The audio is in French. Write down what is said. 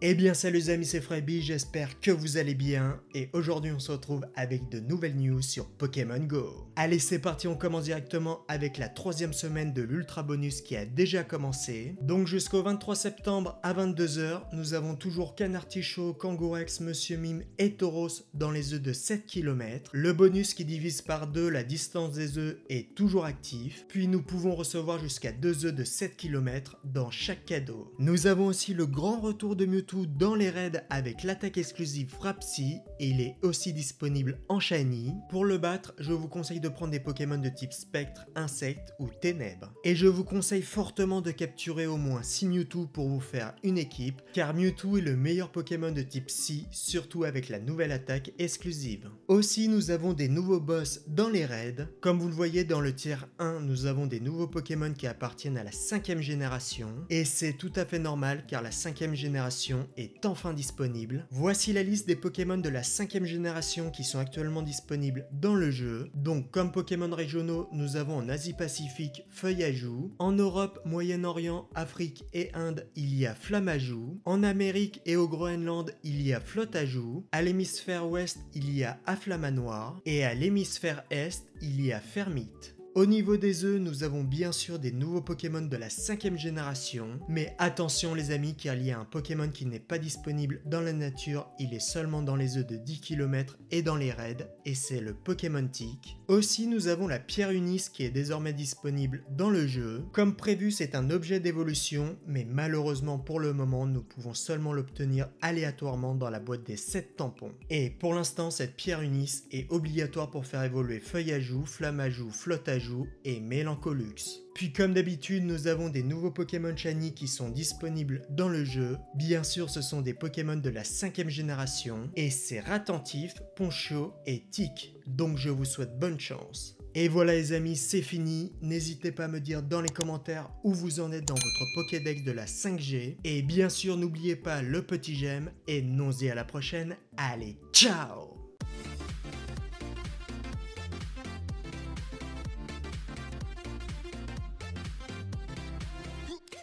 Eh bien salut les amis, c'est Fréby, j'espère que vous allez bien et aujourd'hui on se retrouve avec de nouvelles news sur Pokémon Go. Allez c'est parti, on commence directement avec la troisième semaine de l'ultra bonus qui a déjà commencé. Donc jusqu'au 23 septembre à 22h, nous avons toujours Canartichaud, Kangorex, Monsieur Mime et Tauros dans les œufs de 7 km. Le bonus qui divise par 2 la distance des œufs est toujours actif, puis nous pouvons recevoir jusqu'à 2 œufs de 7 km dans chaque cadeau. Nous avons aussi le grand retour de Mewtwo dans les raids avec l'attaque exclusive Frappe Psy et il est aussi disponible en shiny. Pour le battre, je vous conseille de prendre des Pokémon de type Spectre, Insecte ou Ténèbres. Et je vous conseille fortement de capturer au moins 6 Mewtwo pour vous faire une équipe, car Mewtwo est le meilleur Pokémon de type Psy, surtout avec la nouvelle attaque exclusive. Aussi, nous avons des nouveaux boss dans les raids. Comme vous le voyez dans le tier 1, nous avons des nouveaux Pokémon qui appartiennent à la 5ème génération. Et c'est tout à fait normal car la 5ème génération est enfin disponible. Voici la liste des Pokémon de la 5ème génération qui sont actuellement disponibles dans le jeu. Donc comme Pokémon régionaux, nous avons en Asie-Pacifique Feuillajou, en Europe, Moyen-Orient, Afrique et Inde, il y a Flamajou, en Amérique et au Groenland, il y a Flotajou, à l'hémisphère ouest, il y a Aflamanoir et à l'hémisphère est, il y a Fermite. Au niveau des œufs, nous avons bien sûr des nouveaux Pokémon de la 5ème génération, mais attention les amis car il y a un Pokémon qui n'est pas disponible dans la nature, il est seulement dans les œufs de 10 km et dans les raids, et c'est le Pokémon Tic. Aussi nous avons la Pierre Unys qui est désormais disponible dans le jeu. Comme prévu c'est un objet d'évolution, mais malheureusement pour le moment nous pouvons seulement l'obtenir aléatoirement dans la boîte des 7 tampons. Et pour l'instant cette Pierre Unys est obligatoire pour faire évoluer Feuillajou, Flamajou, Flotajou et Mélancolux. Puis comme d'habitude, nous avons des nouveaux Pokémon shiny qui sont disponibles dans le jeu. Bien sûr, ce sont des Pokémon de la 5ème génération et c'est Rattentif, Poncho et Tic. Donc je vous souhaite bonne chance. Et voilà les amis, c'est fini. N'hésitez pas à me dire dans les commentaires où vous en êtes dans votre Pokédex de la 5G. Et bien sûr, n'oubliez pas le petit j'aime et non-y à la prochaine. Allez, ciao!